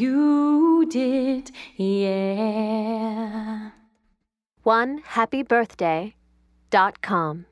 you did, yeah. 1happybirthday.com